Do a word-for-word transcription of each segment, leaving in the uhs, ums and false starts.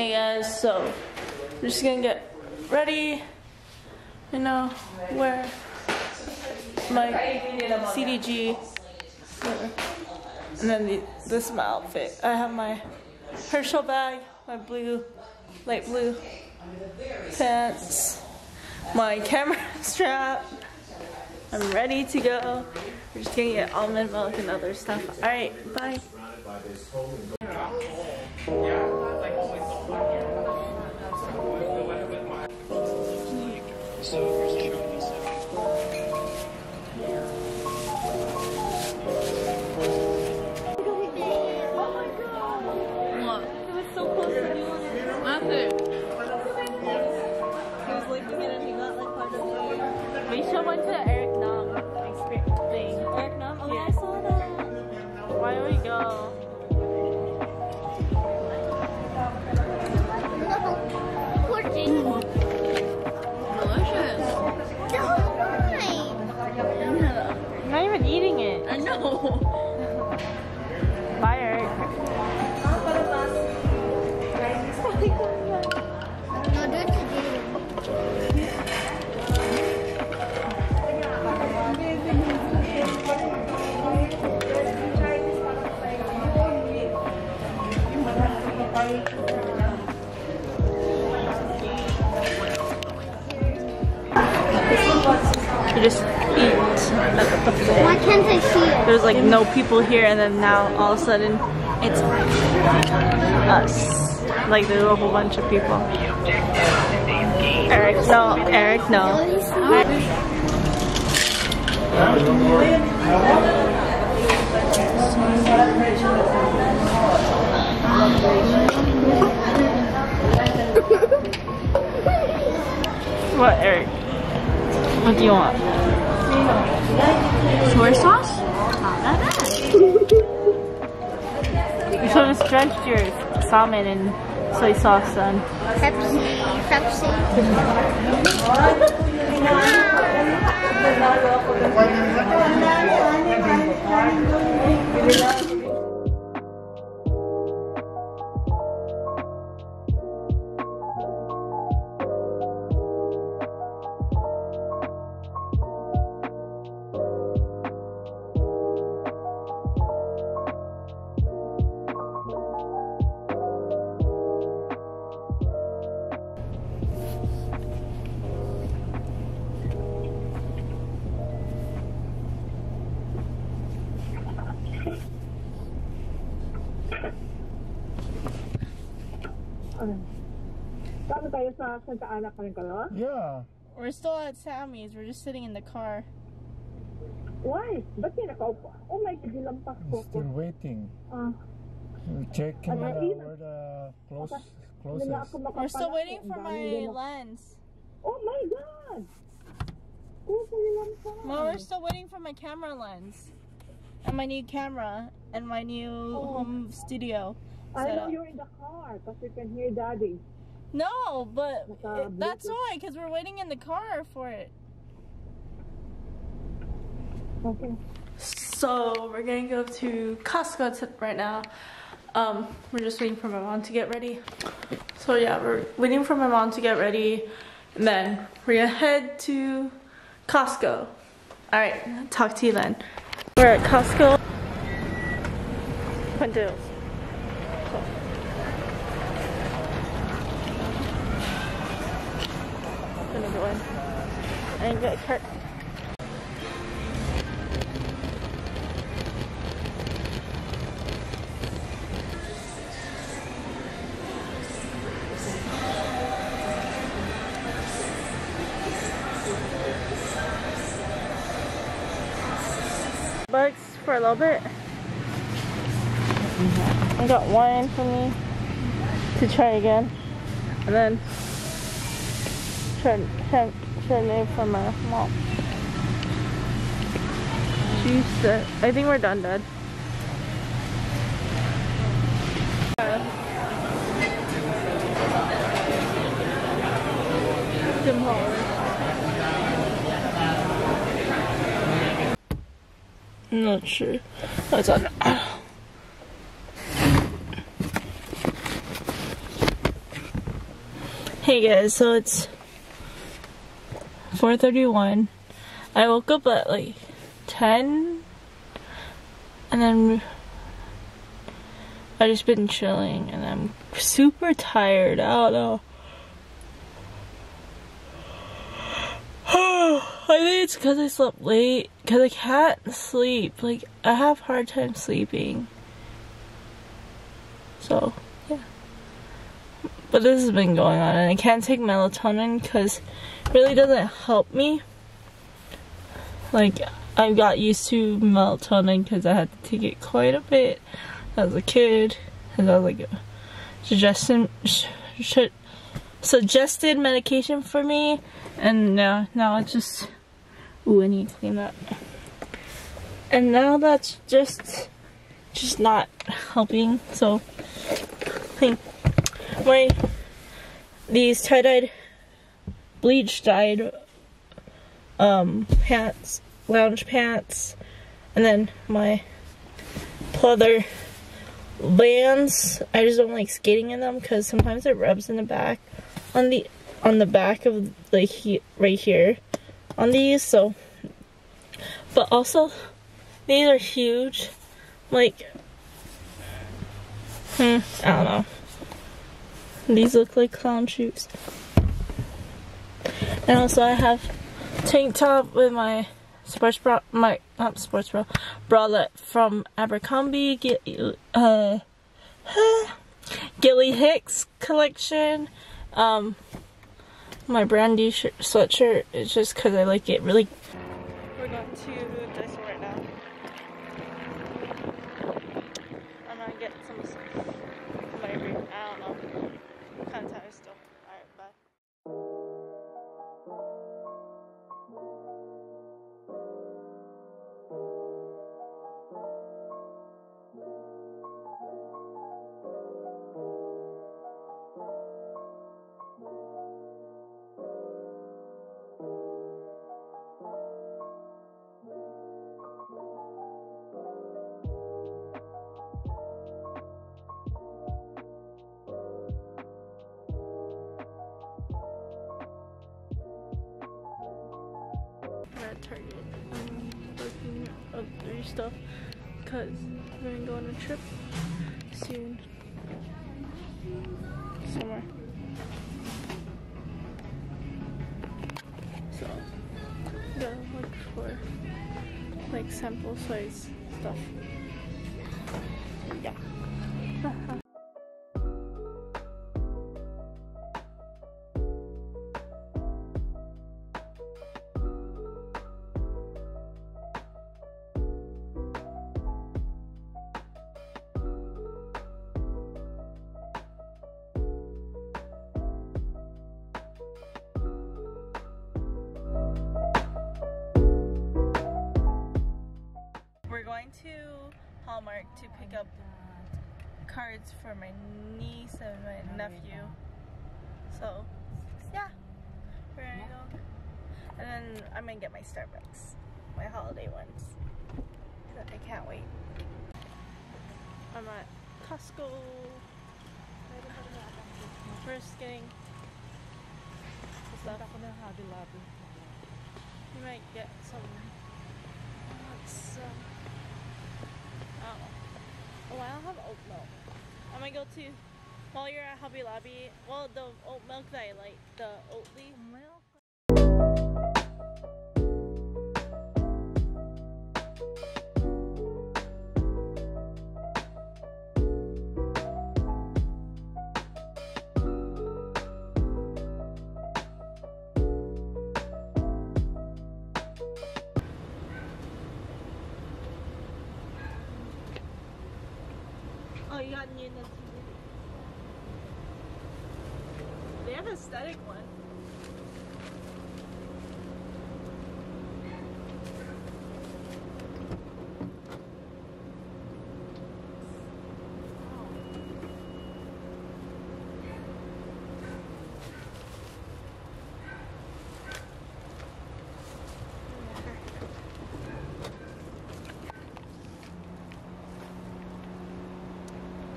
Okay guys, so we're just gonna get ready. You know, wear my C D G, and then the, this is my outfit. I have my Herschel bag, my blue, light blue pants, my camera strap. I'm ready to go. We're just gonna get almond milk and other stuff. All right, bye. Just eat at the buffet. Why can't I see it? There's like no people here, and then now all of a sudden it's us. Like there's a whole bunch of people. Eric, no. Eric, no. What, Eric? What do you want? Soy sauce? Not that bad. You should have stretched your salmon and soy sauce then. Pepsi. Pepsi. Wow. Yeah. We're still at Sammy's. We're just sitting in the car. Why? Oh my God, we're still waiting. Uh, we're checking uh, where the closest. We're still waiting for my lens. Oh my God! Well, we're still waiting for my camera lens. And my new camera. And my new oh. home studio. I know you're in the car because you can hear Daddy. No, but it, that's why, because we're waiting in the car for it. Okay. So we're gonna go to Costco to, right now. Um, we're just waiting for my mom to get ready. So yeah, we're waiting for my mom to get ready, and then we're gonna head to Costco. All right, talk to you then. We're at Costco. Windows. And get a cart. Bucks for a little bit. I got wine for me to try again, and then try try. For my mom. She said, I think we're done, Dad. I'm not sure. That's on. Hey guys, so it's four thirty-one. I woke up at like ten, and then I just been chilling, and I'm super tired. I don't know. I think it's because I slept late, because I can't sleep. Like, I have a hard time sleeping. So, yeah. But this has been going on, and I can't take melatonin because it really doesn't help me. Like, I got used to melatonin because I had to take it quite a bit as a kid, because I was like a suggestion, suggested medication for me, and now, now it's just, ooh, I need to clean that. And now that's just, just not helping, so I think my, these tie-dyed, bleach-dyed, um, pants, lounge pants, and then my pleather Vans. I just don't like skating in them because sometimes it rubs in the back, on the, on the back of, like, he, right here, on these, so, but also, these are huge, like, hmm, I don't know, these look like clown shoes. And also I have tank top with my sports bra, my, not sports bra, bralette from Abercrombie, Gil, uh, Gilly Hicks collection. Um, my Brandy shirt, sweatshirt, it's just because I like it really. We're going to Dyson right now. I'm gonna get some stuff. I don't know. I'm kind of tired still. Target. I'm looking up three stuff because we're gonna go on a trip soon somewhere. So I'm gonna look for like sample size stuff. Yeah. To Hallmark to pick up cards for my niece and my nephew. So, yeah, we're gonna go. And then I'm gonna get my Starbucks, my holiday ones. I can't wait. I'm at Costco. First getting stuff. Hobby Lobby. You might get some. Let's, um, oh, I don't have oat milk. I'm gonna go to, while you're at Hobby Lobby, well, the oat milk that I like, the Oatly milk. Oh, you got new in the C D G. They have an aesthetic one.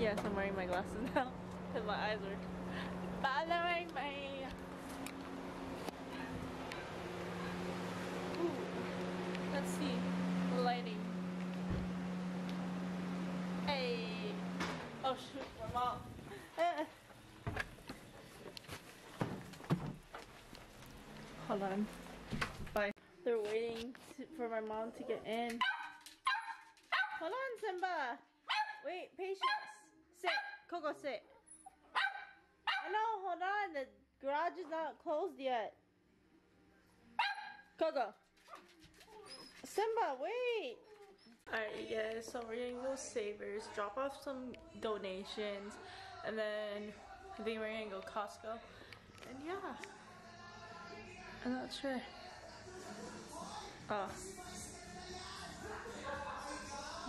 Yes, I'm wearing my glasses now because my eyes are bothering me. Oh shoot, my mom. Uh. Hold on. Bye. They're waiting to, for my mom to get in. Hold on, Simba. Wait, patience. Sit. Coco, sit. I know, hold on. The garage is not closed yet. Coco. Simba, wait. Alright you guys, so we're gonna go Savers, drop off some donations, and then I think we're gonna go Costco. And yeah. I'm not sure. Oh.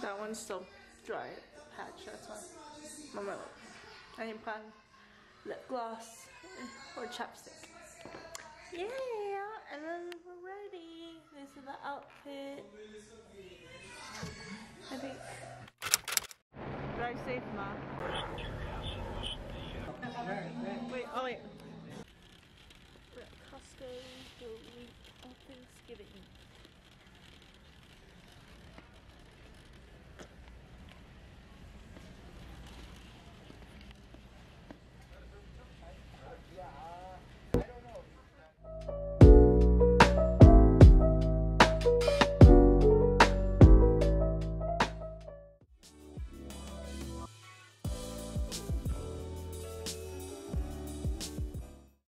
That one's still dry patch, that's why. Mama, look. I didn't plan lip gloss or chapstick. Yeah, and then we're ready. This is the outfit. I think. Drive safe, Ma. Wait, oh wait. We're at Costco the week of Thanksgiving.